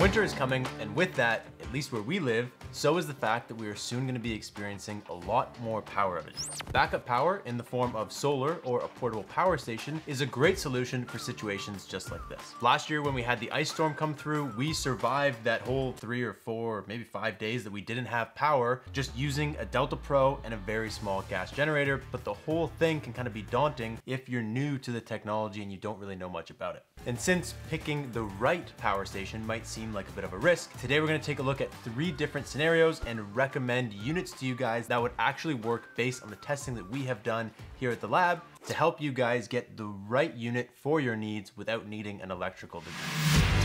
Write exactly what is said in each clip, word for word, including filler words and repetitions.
Winter is coming, and with that, at least where we live, so is the fact that we are soon going to be experiencing a lot more power outages. Backup power in the form of solar or a portable power station is a great solution for situations just like this. Last year when we had the ice storm come through, we survived that whole three or four, or maybe five days that we didn't have power just using a Delta Pro and a very small gas generator, but the whole thing can kind of be daunting if you're new to the technology and you don't really know much about it. And since picking the right power station might seem like a bit of a risk, today we're going to take a look at three different scenarios and recommend units to you guys that would actually work based on the testing that we have done here at the lab to help you guys get the right unit for your needs without needing an electrical degree.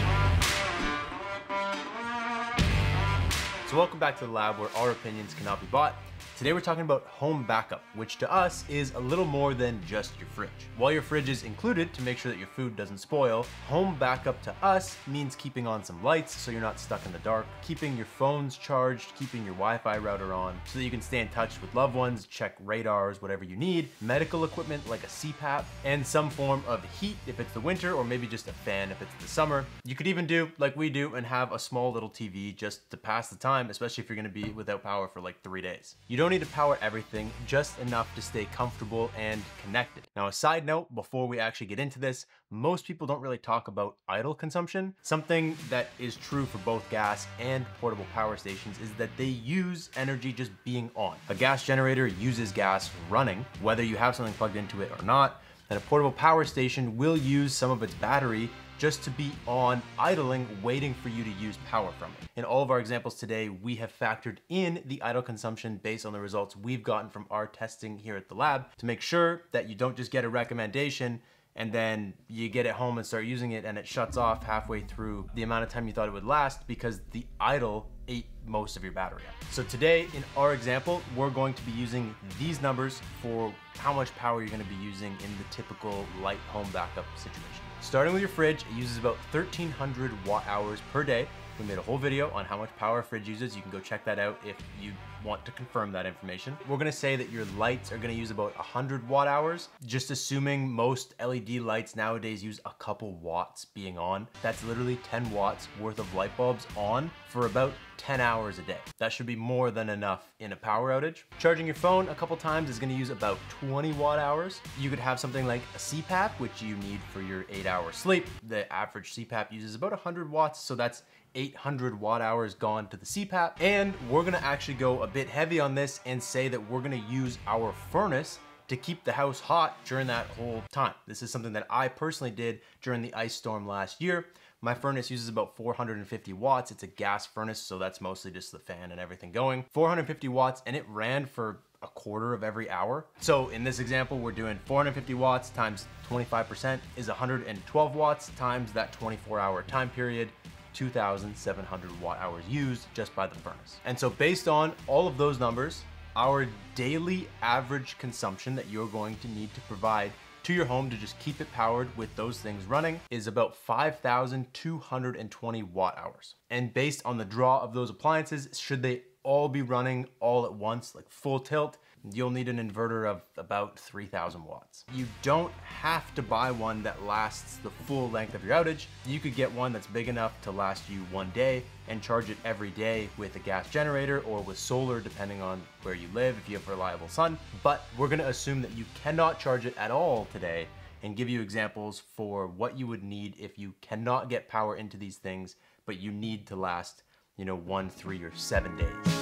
So welcome back to the lab, where our opinions cannot be bought. Today we're talking about home backup, which to us is a little more than just your fridge. While your fridge is included to make sure that your food doesn't spoil, home backup to us means keeping on some lights so you're not stuck in the dark, keeping your phones charged, keeping your Wi-Fi router on so that you can stay in touch with loved ones, check radars, whatever you need, medical equipment like a C PAP, and some form of heat if it's the winter, or maybe just a fan if it's the summer. You could even do like we do and have a small little T V just to pass the time, especially if you're gonna be without power for like three days. You don't need to power everything, just enough to stay comfortable and connected. Now, a side note before we actually get into this, most people don't really talk about idle consumption. Something that is true for both gas and portable power stations is that they use energy just being on. A gas generator uses gas running, whether you have something plugged into it or not, and a portable power station will use some of its battery just to be on, idling, waiting for you to use power from it. In all of our examples today, we have factored in the idle consumption based on the results we've gotten from our testing here at the lab to make sure that you don't just get a recommendation and then you get it home and start using it and it shuts off halfway through the amount of time you thought it would last because the idle ate most of your battery up. So today in our example, we're going to be using these numbers for how much power you're gonna be using in the typical light home backup situation. Starting with your fridge, it uses about thirteen hundred watt hours per day. We made a whole video on how much power a fridge uses. You can go check that out if you want to confirm that information. We're gonna say that your lights are gonna use about one hundred watt hours, just assuming most L E D lights nowadays use a couple watts being on. That's literally ten watts worth of light bulbs on for about ten hours a day. That should be more than enough in a power outage. Charging your phone a couple times is gonna use about twenty watt hours. You could have something like a C PAP, which you need for your eight hour sleep. The average C PAP uses about one hundred watts, so that's eight hundred watt hours gone to the C PAP. And we're gonna actually go a bit heavy on this and say that we're gonna use our furnace to keep the house hot during that whole time. This is something that I personally did during the ice storm last year. My furnace uses about four hundred fifty watts. It's a gas furnace, so that's mostly just the fan and everything going. four hundred fifty watts, and it ran for a quarter of every hour. So in this example, we're doing four hundred fifty watts times twenty-five percent is one hundred twelve watts times that twenty-four hour time period. two thousand seven hundred watt hours used just by the furnace. And so based on all of those numbers, our daily average consumption that you're going to need to provide to your home to just keep it powered with those things running is about five thousand two hundred twenty watt hours. And based on the draw of those appliances, should they all be running all at once, like full tilt, you'll need an inverter of about three thousand watts. You don't have to buy one that lasts the full length of your outage. You could get one that's big enough to last you one day and charge it every day with a gas generator or with solar, depending on where you live, if you have reliable sun. But we're gonna assume that you cannot charge it at all today and give you examples for what you would need if you cannot get power into these things, but you need to last, you know, one, three, or seven days.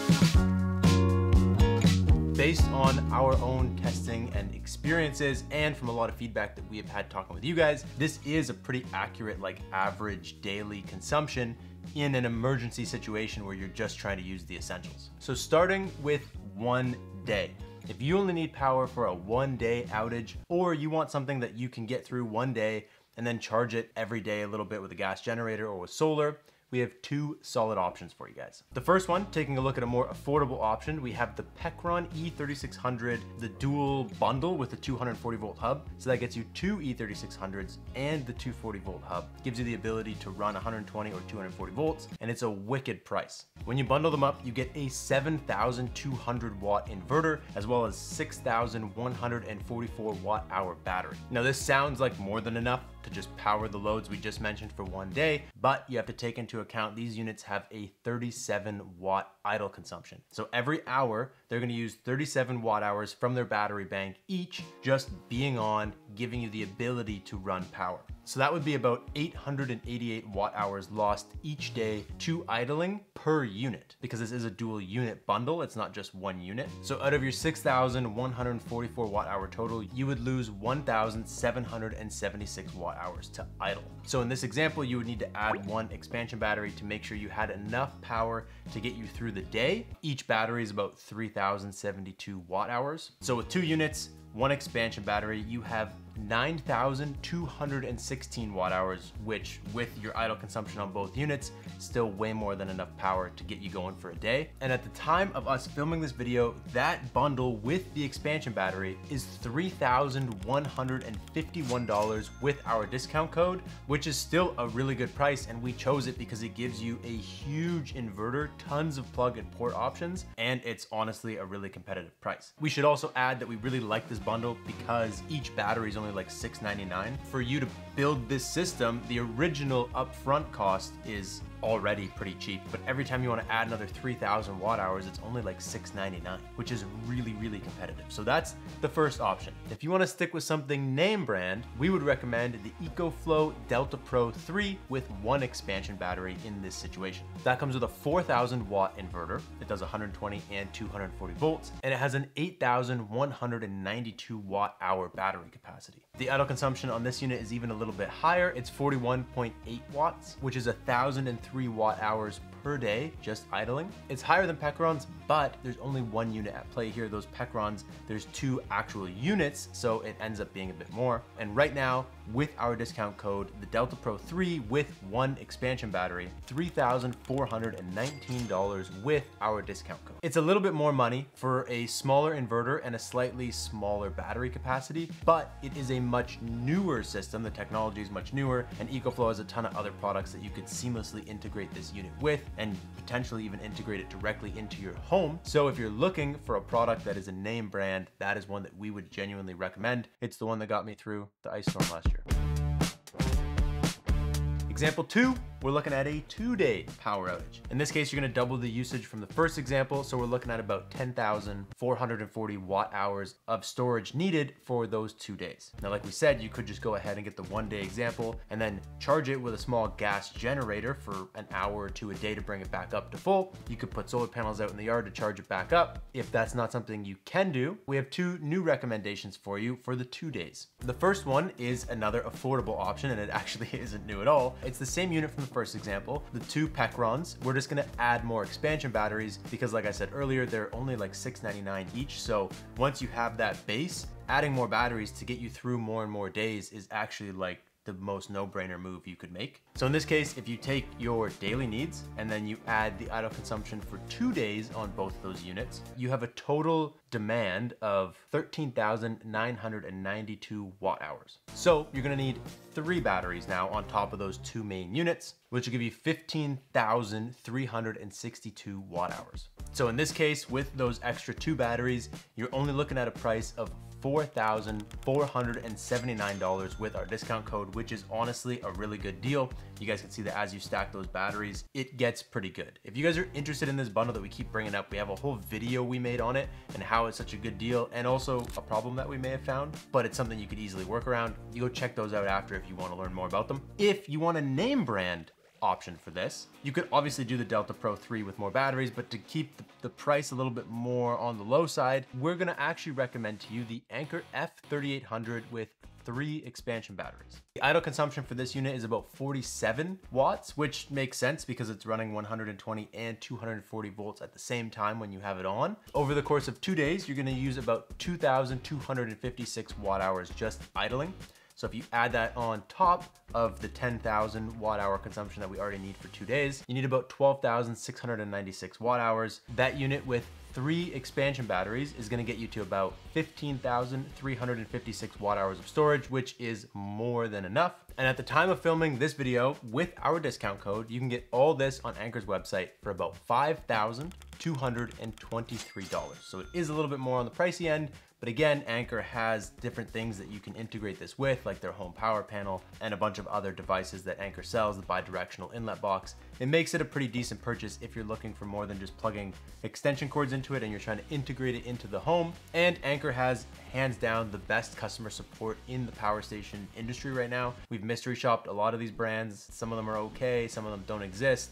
Based on our own testing and experiences and from a lot of feedback that we have had talking with you guys, this is a pretty accurate like average daily consumption in an emergency situation where you're just trying to use the essentials. So starting with one day. If you only need power for a one day outage, or you want something that you can get through one day and then charge it every day a little bit with a gas generator or with solar, we have two solid options for you guys. The first one, taking a look at a more affordable option, we have the Pecron E thirty-six hundred, the dual bundle with the two hundred forty volt hub. So that gets you two E thirty-six hundreds and the two hundred forty volt hub. Gives you the ability to run one hundred twenty or two hundred forty volts, and it's a wicked price. When you bundle them up, you get a seven thousand two hundred watt inverter, as well as six thousand one hundred forty-four watt hour battery. Now this sounds like more than enough to just power the loads we just mentioned for one day, but you have to take into account, these units have a thirty-seven watt idle consumption. So every hour, they're gonna use thirty-seven watt hours from their battery bank each, just being on, giving you the ability to run power. So that would be about eight hundred eighty-eight watt hours lost each day to idling per unit, because this is a dual unit bundle, it's not just one unit. So out of your six thousand one hundred forty-four watt hour total, you would lose one thousand seven hundred seventy-six watt hours to idle. So in this example, you would need to add one expansion battery to make sure you had enough power to get you through the day. Each battery is about three thousand seventy-two watt hours. So with two units, one expansion battery, you have nine thousand two hundred sixteen watt hours, which with your idle consumption on both units, still way more than enough power to get you going for a day. And at the time of us filming this video, that bundle with the expansion battery is three thousand one hundred fifty-one dollars with our discount code, which is still a really good price. And we chose it because it gives you a huge inverter, tons of plug and port options, and it's honestly a really competitive price. We should also add that we really like this bundle because each battery is only like six ninety-nine. For you to build this system, the original upfront cost is already pretty cheap, but every time you want to add another three thousand watt hours, it's only like six ninety-nine, which is really, really competitive. So that's the first option. If you want to stick with something name brand, we would recommend the EcoFlow Delta Pro three with one expansion battery in this situation. That comes with a four thousand watt inverter. It does one hundred twenty and two hundred forty volts, and it has an eight thousand one hundred ninety-two watt hour battery capacity. The idle consumption on this unit is even a little bit higher. It's forty-one point eight watts, which is one thousand three watt hours per day just idling. It's higher than Pecron's, but there's only one unit at play here. Those Pecron's, there's two actual units, so it ends up being a bit more. And right now, with our discount code, the Delta Pro three with one expansion battery, three thousand four hundred nineteen dollars with our discount code. It's a little bit more money for a smaller inverter and a slightly smaller battery capacity, but it is a much newer system. The technology is much newer, and EcoFlow has a ton of other products that you could seamlessly integrate this unit with and potentially even integrate it directly into your home. So if you're looking for a product that is a name brand, that is one that we would genuinely recommend. It's the one that got me through the ice storm last year. Example two, we're looking at a two-day power outage. In this case, you're gonna double the usage from the first example, so we're looking at about ten thousand four hundred forty watt hours of storage needed for those two days. Now, like we said, you could just go ahead and get the one-day example and then charge it with a small gas generator for an hour or two a day to bring it back up to full. You could put solar panels out in the yard to charge it back up. If that's not something you can do, we have two new recommendations for you for the two days. The first one is another affordable option, and it actually isn't new at all. It's the same unit from the first example, the two Pecrons. We're just gonna add more expansion batteries because, like I said earlier, they're only like six ninety-nine each. So once you have that base, adding more batteries to get you through more and more days is actually like the most no-brainer move you could make. So in this case, if you take your daily needs and then you add the idle consumption for two days on both of those units, you have a total demand of thirteen thousand nine hundred ninety-two watt hours. So you're gonna need three batteries now on top of those two main units, which will give you fifteen thousand three hundred sixty-two watt hours. So in this case, with those extra two batteries, you're only looking at a price of four thousand four hundred seventy-nine dollars with our discount code, which is honestly a really good deal. You guys can see that as you stack those batteries, it gets pretty good. If you guys are interested in this bundle that we keep bringing up, we have a whole video we made on it and how it's such a good deal, and also a problem that we may have found, but it's something you could easily work around. You go check those out after if you want to learn more about them. If you want a name brand option for this, you could obviously do the Delta Pro three with more batteries, but to keep the, the price a little bit more on the low side, we're gonna actually recommend to you the Anker F thirty-eight hundred with three expansion batteries. The idle consumption for this unit is about forty-seven watts, which makes sense because it's running one hundred twenty and two hundred forty volts at the same time when you have it on. Over the course of two days, you're gonna use about two thousand two hundred fifty-six watt hours just idling. So if you add that on top of the ten thousand watt hour consumption that we already need for two days, you need about twelve thousand six hundred ninety-six watt hours. That unit with three expansion batteries is gonna get you to about fifteen thousand three hundred fifty-six watt hours of storage, which is more than enough. And at the time of filming this video, with our discount code, you can get all this on Anker's website for about five thousand two hundred twenty-three dollars. So it is a little bit more on the pricey end, But again, Anker has different things that you can integrate this with, like their home power panel and a bunch of other devices that Anker sells, the bi-directional inlet box. It makes it a pretty decent purchase if you're looking for more than just plugging extension cords into it and you're trying to integrate it into the home. And Anker has hands down the best customer support in the power station industry right now. We've mystery shopped a lot of these brands. Some of them are okay, some of them don't exist.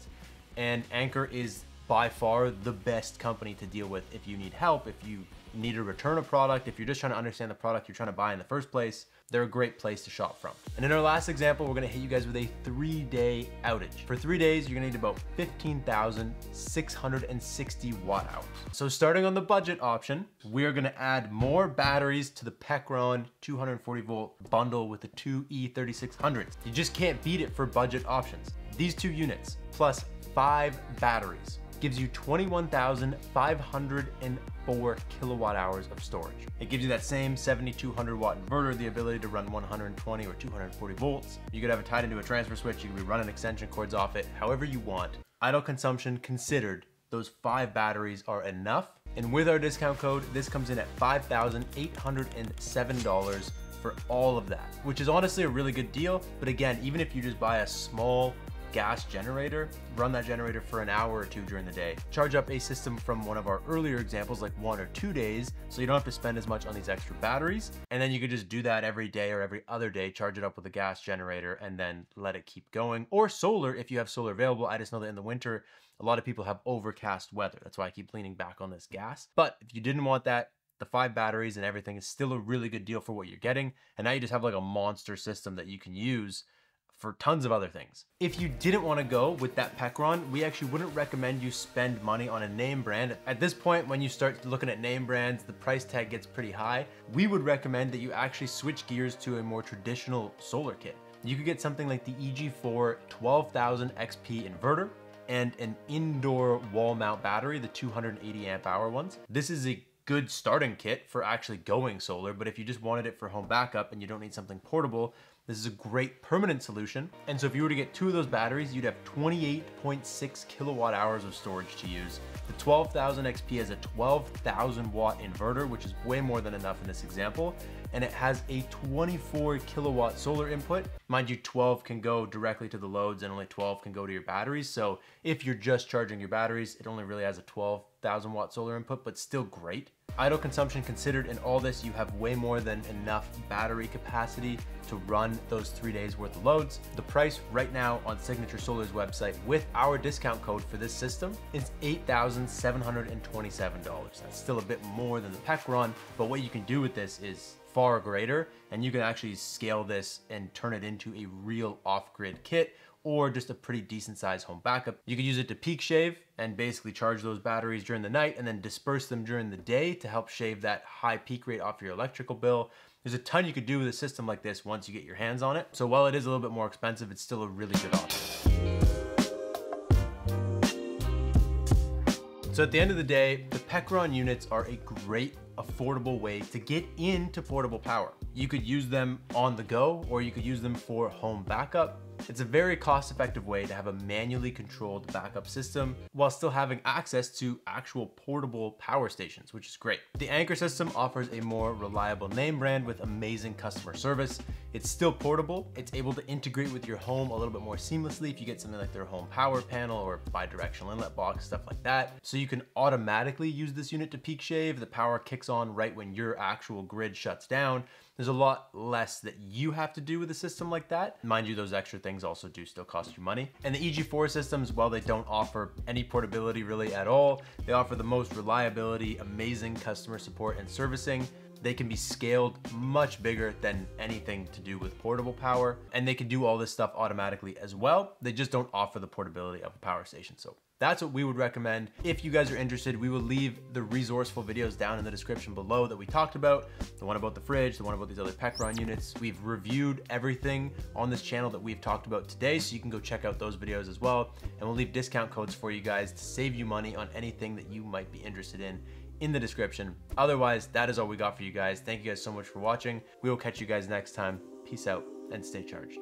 And Anker is by far the best company to deal with if you need help, if you need to return a product, if you're just trying to understand the product you're trying to buy in the first place. They're a great place to shop from. And in our last example, we're gonna hit you guys with a three day outage. For three days, you're gonna need about fifteen thousand six hundred sixty watt hours. So starting on the budget option, we're gonna add more batteries to the Pecron two hundred forty volt bundle with the two E thirty-six hundreds. You just can't beat it for budget options. These two units plus five batteries gives you twenty-one thousand five hundred four kilowatt hours of storage. It gives you that same seventy-two hundred watt inverter, the ability to run one hundred twenty or two hundred forty volts. You could have it tied into a transfer switch, you could be running extension cords off it, however you want. Idle consumption considered, those five batteries are enough. And with our discount code, this comes in at five thousand eight hundred seven dollars for all of that, which is honestly a really good deal. But again, even if you just buy a small gas generator, run that generator for an hour or two during the day, charge up a system from one of our earlier examples, like one or two days, so you don't have to spend as much on these extra batteries. And then you could just do that every day or every other day, charge it up with a gas generator and then let it keep going. Or solar, if you have solar available. I just know that in the winter, a lot of people have overcast weather. That's why I keep leaning back on this gas. But if you didn't want that, the five batteries and everything is still a really good deal for what you're getting. And now you just have like a monster system that you can use for tons of other things. If you didn't want to go with that Pecron, we actually wouldn't recommend you spend money on a name brand. At this point, when you start looking at name brands, the price tag gets pretty high. We would recommend that you actually switch gears to a more traditional solar kit. You could get something like the E G four twelve thousand X P inverter and an indoor wall mount battery, the two hundred eighty amp hour ones. This is a good starting kit for actually going solar, but if you just wanted it for home backup and you don't need something portable, this is a great permanent solution. And so if you were to get two of those batteries, you'd have twenty-eight point six kilowatt hours of storage to use. The twelve thousand X P has a twelve thousand watt inverter, which is way more than enough in this example. And it has a twenty-four kilowatt solar input. Mind you, twelve can go directly to the loads and only twelve can go to your batteries. So if you're just charging your batteries, it only really has a twelve thousand watt solar input, but still great. Idle consumption considered, in all this, you have way more than enough battery capacity to run those three days worth of loads. The price right now on Signature Solar's website with our discount code for this system is eight thousand seven hundred twenty-seven dollars. That's still a bit more than the Pecron, but what you can do with this is far greater, and you can actually scale this and turn it into a real off-grid kit or just a pretty decent sized home backup. You could use it to peak shave and basically charge those batteries during the night and then disperse them during the day to help shave that high peak rate off your electrical bill. There's a ton you could do with a system like this once you get your hands on it. So while it is a little bit more expensive, it's still a really good option. So at the end of the day, the Pecron units are a great affordable way to get into portable power. You could use them on the go, or you could use them for home backup. It's a very cost-effective way to have a manually controlled backup system while still having access to actual portable power stations, which is great. The Anker system offers a more reliable name brand with amazing customer service. It's still portable. It's able to integrate with your home a little bit more seamlessly if you get something like their home power panel or bi-directional inlet box, stuff like that. So you can automatically use this unit to peak shave. The power kicks on right when your actual grid shuts down. There's a lot less that you have to do with a system like that. Mind you, those extra things also do still cost you money. And the E G four systems, while they don't offer any portability really at all, they offer the most reliability, amazing customer support and servicing. They can be scaled much bigger than anything to do with portable power. And they can do all this stuff automatically as well. They just don't offer the portability of a power station. So that's what we would recommend. If you guys are interested, we will leave the resourceful videos down in the description below that we talked about. The one about the fridge, the one about these other Pecron units. We've reviewed everything on this channel that we've talked about today, so you can go check out those videos as well. And we'll leave discount codes for you guys to save you money on anything that you might be interested in in the description. Otherwise, that is all we got for you guys. Thank you guys so much for watching. We will catch you guys next time. Peace out and stay charged.